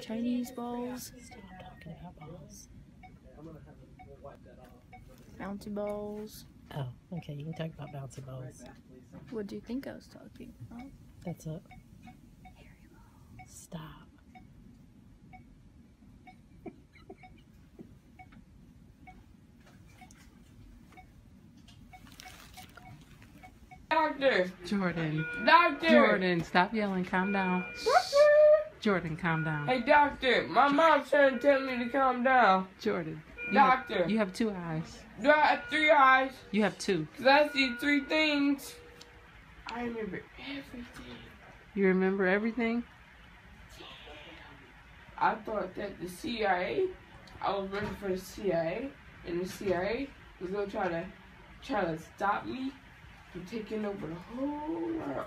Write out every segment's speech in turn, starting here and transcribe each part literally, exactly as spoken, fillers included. Chinese balls. Stop talking about balls. Bouncy balls. Oh, okay. You can talk about bouncy balls. What do you think I was talking about? That's it. Stop. Doctor. Jordan. Doctor. Jordan, stop yelling. Calm down. Doctor. Jordan, calm down. Hey, doctor. My mom's trying to tell me to calm down. Jordan. You doctor. Have, you have two eyes. Do I have three eyes? You have two. Because I see three things. I remember everything. You remember everything? Yeah. I thought that the C I A, I was running for the C I A, and the C I A was going to try to try to stop me from taking over the whole world.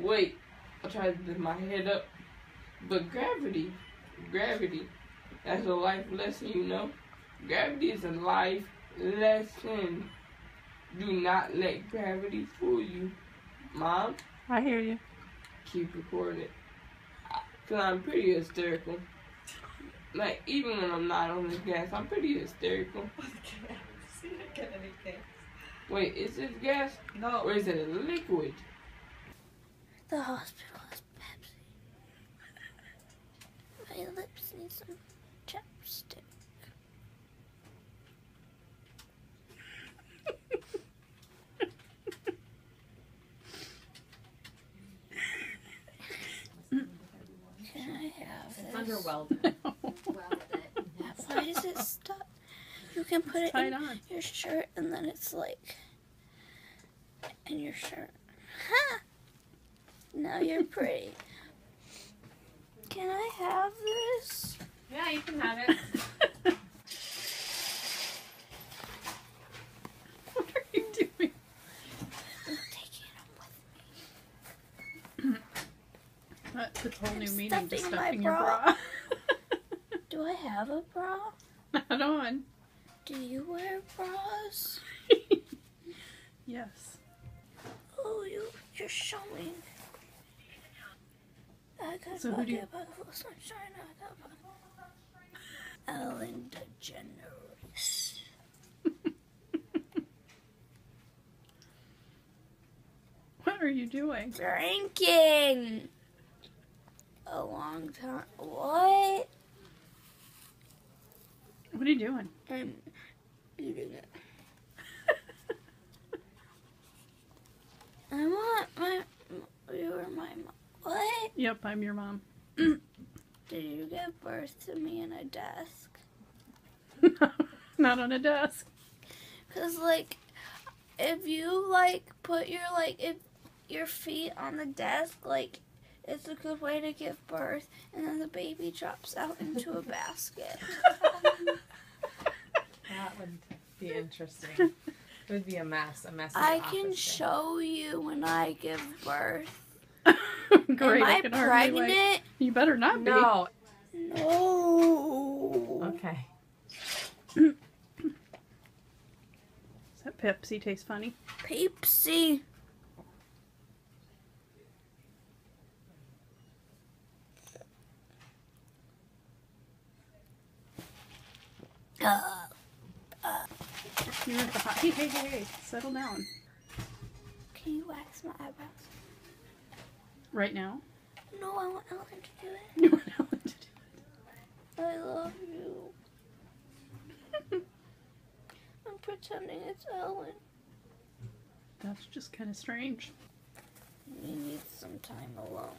Wait, I tried to lift my head up, but gravity, gravity, that's a life lesson, you know. Gravity is a life lesson. Do not let gravity fool you. Mom? I hear you. Keep recording. Because I'm pretty hysterical. Like, even when I'm not on this gas, I'm pretty hysterical. Wait, is this gas? No. Or is it a liquid? The hospital has Pepsi. My lips need some chapstick. Underwelded. No. Why does it stop? You can put it's it in on. Your shirt, and then it's like in your shirt. Ha! Now you're pretty. Can I have this? Yeah, you can have it. What are you doing? I'm taking it home with me. That puts a whole new meaning to stuffing your bra. Do I have a bra? Not on. Do you wear bras? Yes. Oh, you, you're showing. I got so who do you... sunshine. I got Ellen DeGeneres. What are you doing? Drinking. A long time. What? What are you doing? I'm eating it. I want my. You were my mom. What? Yep, I'm your mom. Did you give birth to me in a desk? No, not on a desk. Cause like, if you like put your like if your feet on the desk, like it's a good way to give birth, and then the baby drops out into a basket. That would be interesting. It would be a mess. A mess. I can show thing. You when I give birth. Great. Am I, I pregnant? Like, you better not be. No. No. Okay. Does that Pepsi taste funny? Pepsi. Uh, uh. You're at the hot. Hey, hey, hey, hey. Settle down. Can you wax my eyebrows? Right now? No, I want Ellen to do it. You want Ellen to do it. I love you. I'm pretending it's Ellen. That's just kind of strange. We need some time alone.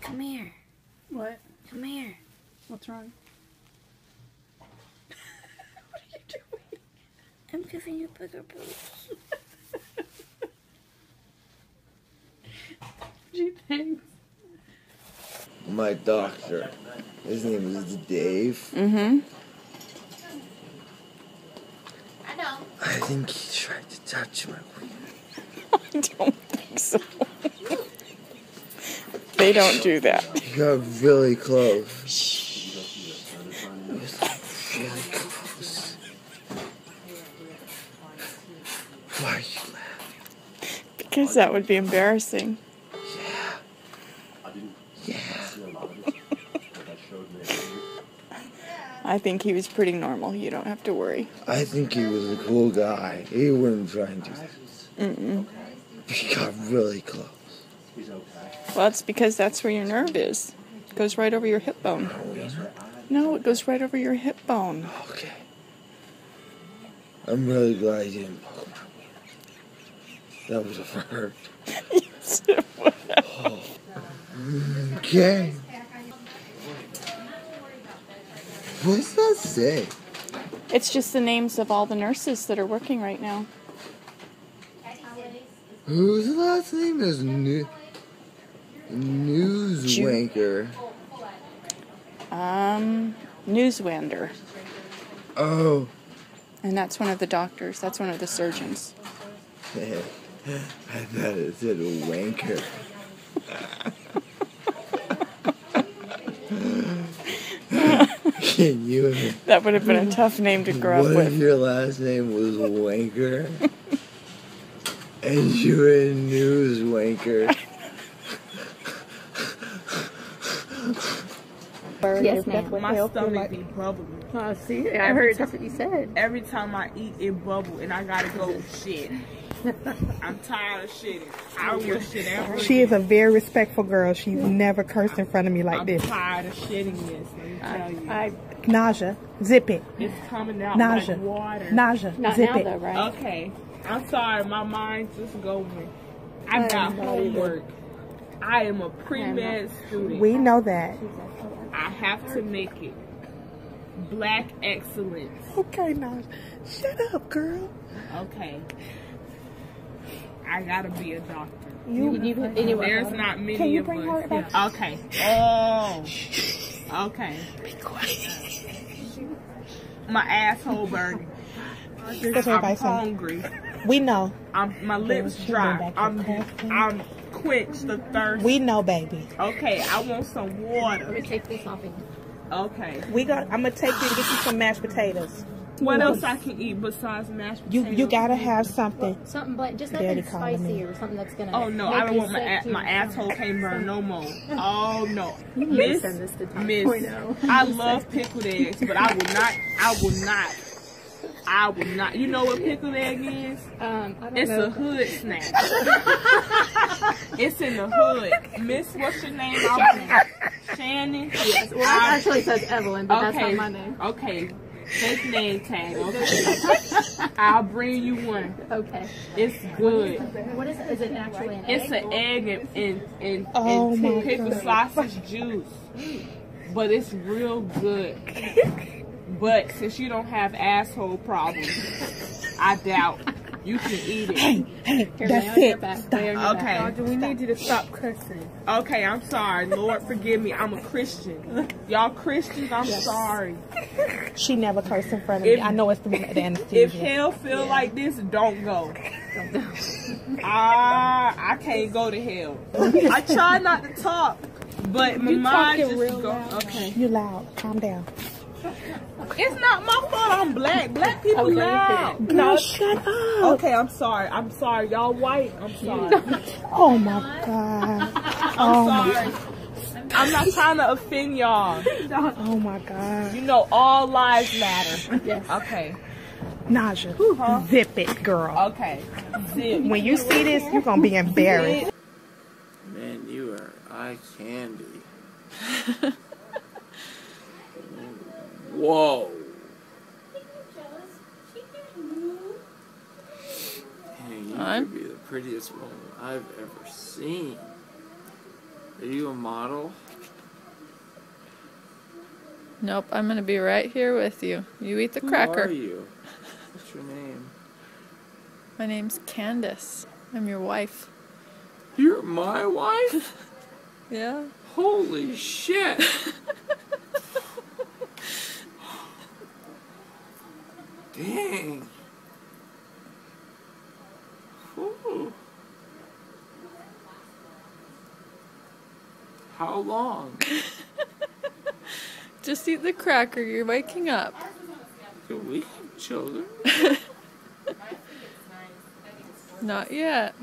Come here. What? Come here. What's wrong? What are you doing? I'm giving you bigger boobs. Gee, thanks. My doctor, his name is Dave. Mm-hmm. I know. I think he tried to touch my wiener. I don't think so. They don't do that. He got really close. He was like really close. Why are you laughing? Because that would be embarrassing. Yeah. Yeah. I think he was pretty normal. You don't have to worry. I think he was a cool guy. He wouldn't try and do that. Mm-mm. He got really close. Well, it's because that's where your nerve is. It goes right over your hip bone. No, it goes right over your hip bone. Okay. I'm really glad you didn't poke my wiener. That would have hurt. Yes, it would have. Oh. Okay. What does that say? It's just the names of all the nurses that are working right now. Whose last name is New Newswanker? Um, Newswander. Oh. And that's one of the doctors. That's one of the surgeons. I thought it said wanker. Can you? That would have been a tough name to grow what up with. What if your last name was Wanker? And you were a news wanker. Yes, ma'am. My stomach be bubbling. Oh, see? I heard that's what you said. Every time I eat, it bubbles, and I gotta go shit. I'm tired of shitting. I will shit every She is a very respectful girl. She's never cursed in front of me like I'm this. I'm tired of shitting this, let me tell you. I, I, nausea. Zip it. It's coming out nausea. Like water. Nausea. Not Zip now, it. Though, right? Okay. I'm sorry. My mind just going. I but got homework. I am a pre-med student. We know that. I have to make it. Black excellence. Okay, now. Shut up, girl. Okay. I gotta be a doctor. You, you, you, you, There's you, not many can you of bring us. Her back? Okay. Oh. Okay. Be quiet. My asshole burning. I'm hungry. We know. I'm, my lips dry. I'm, I'm quench the thirst. We know, baby. Okay, I want some water. Let me take this off. Okay. We got. I'm gonna take you and get you some mashed potatoes. What else I can eat besides mashed potatoes? You you gotta have something. Well, something, but just nothing spicy or something that's gonna. Oh no, I don't want my ass, my asshole can't burn no more. Oh no, Miss, Miss, I love pickled eggs, but I will not. I will not. I will not. You know what pickled egg is? Um, I don't it's know. a hood snack. It's in the hood. Miss, what's your name? Shannon. Yes. Well, I um, actually says Evelyn, but okay. That's not my name. Okay. That's name tag. Okay. I'll bring you one. Okay. It's good. What is it? Is it actually an egg? It's an egg and and and, oh and pickled sausage juice, but it's real good. But since you don't have asshole problems, I doubt you can eat it. Hey, hey, Here, that's it. Stop. Okay. Y'all, do we stop. need you to stop cussing? Okay, I'm sorry. Lord, forgive me. I'm a Christian. Y'all Christians, I'm yes. sorry. She never cursed in front of if, me. I know it's the, the anesthesia. If hell feel yeah. like this, don't go. I, I can't go to hell. I try not to talk, but my mind just real go. Loud. Okay. You're loud. Calm down. It's not my fault I'm black. Black people okay. loud. Girl, no, shut up. Okay, I'm sorry. I'm sorry. Y'all white. I'm sorry. Oh my God. I'm oh sorry. My... I'm not trying to offend y'all. Oh my God. You know, all lives matter. Yes. Okay. Nausea. Huh? Zip it, girl. Okay. Zip. When you see this, you're going to be embarrassed. Man, you are eye candy. Whoa. Hey, you could be the prettiest woman I've ever seen. Are you a model? Nope, I'm gonna be right here with you. You eat the cracker. Who are you? What's your name? My name's Candace. I'm your wife. You're my wife? Yeah. Holy shit! Dang. Ooh. How long? Just eat the cracker. You're waking up. Do we have children? Not yet.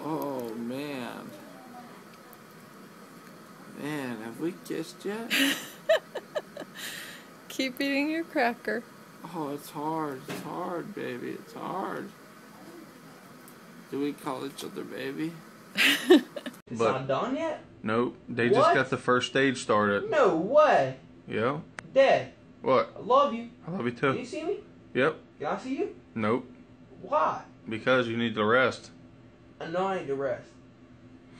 Oh, man. Man. We kissed yet? Keep eating your cracker. Oh, it's hard. It's hard, baby. It's hard. Do we call each other baby? It's not done yet? Nope. They what? Just got the first stage started. No way. Yeah. Dad. What? I love you. I love you too. Can you see me? Yep. Can I see you? Nope. Why? Because you need to rest. I know I need to rest.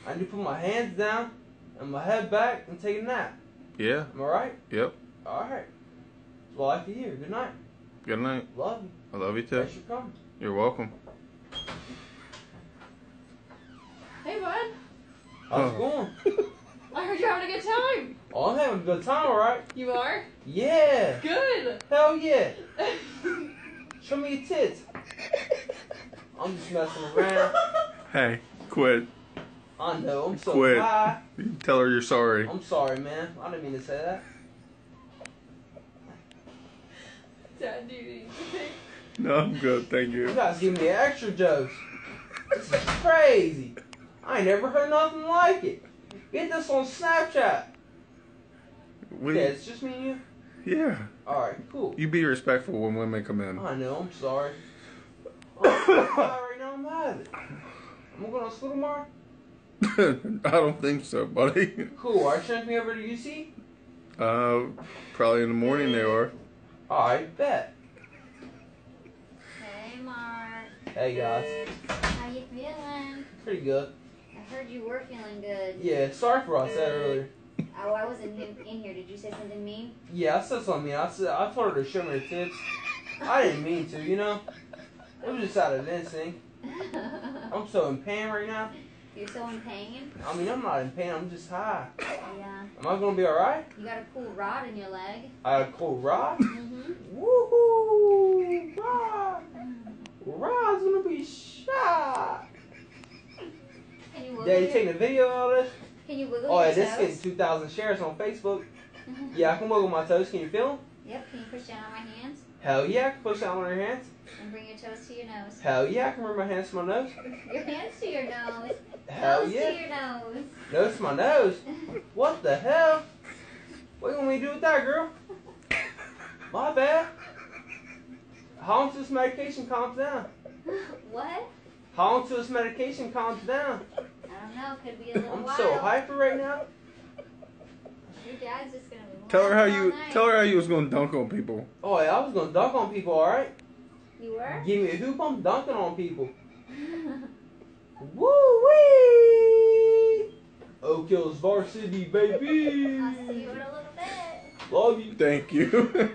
I need to put my hands down and my head back and take a nap. Yeah. Am I right? Yep. Alright. That's what I like to hear. Good night. Good night. Love you. I love you too. Thanks for coming. You're welcome. Hey, bud. How's it going? I heard you're having a good time. Oh, I'm having a good time, alright? You are? Yeah. Good. Hell yeah. Show me your tits. I'm just messing around. Hey, quit. I know, I'm so quit. High. You tell her you're sorry. I'm sorry, man. I didn't mean to say that. Dad, do you need anything? No, I'm good, thank you. You guys give me extra jokes. This is crazy. I ain't never heard nothing like it. Get this on Snapchat. We, yeah, it's just me and you? Yeah. Alright, cool. You be respectful when women come in. I know, I'm sorry. I'm sorry right now, I'm out of it. Am I going to school tomorrow? I don't think so, buddy. Cool, are you sending me over to U C? Uh, probably in the morning they are. Alright, bet. Hey, Mark. Hey, guys. How you feeling? Pretty good. I heard you were feeling good. Yeah, sorry for what I said earlier. Oh, I wasn't in here. Did you say something mean? Yeah, I said something mean. I said I told her to show me her tits. I didn't mean to, you know. It was just out of instinct. I'm so in pain right now. You're so in pain? I mean, I'm not in pain. I'm just high. Yeah. Am I gonna be all right? You got a cool rod in your leg. I got a cool rod. Mhm. Woohoo! Rod. Rod's gonna be shot. Can you wiggle? Yeah, you taking a video of all this? Can you wiggle oh, your yeah, toes? Oh, this gets two thousand shares on Facebook. Yeah, I can wiggle my toes. Can you feel them? Yep. Can you push down on my hands? Hell yeah, I can push down on your hands. And bring your toes to your nose. Hell yeah, I can bring my hands to my nose. Your hands to your nose. Hell nose yeah. Nose to your nose. Nose to my nose? What the hell? What can we do with that, girl? My bad. How long until this medication calms down? What? How long until this medication calms down? I don't know, could be a little I'm while. I'm so hyper right now. Your dad's just gonna be tell her how you night. Tell her how you was gonna dunk on people. Oh yeah, I was gonna dunk on people, alright? You were? Give me a hoop, I'm dunking on people. Woo-wee! Oak Hill's varsity, baby! I'll see you in a little bit. Love you. Thank you.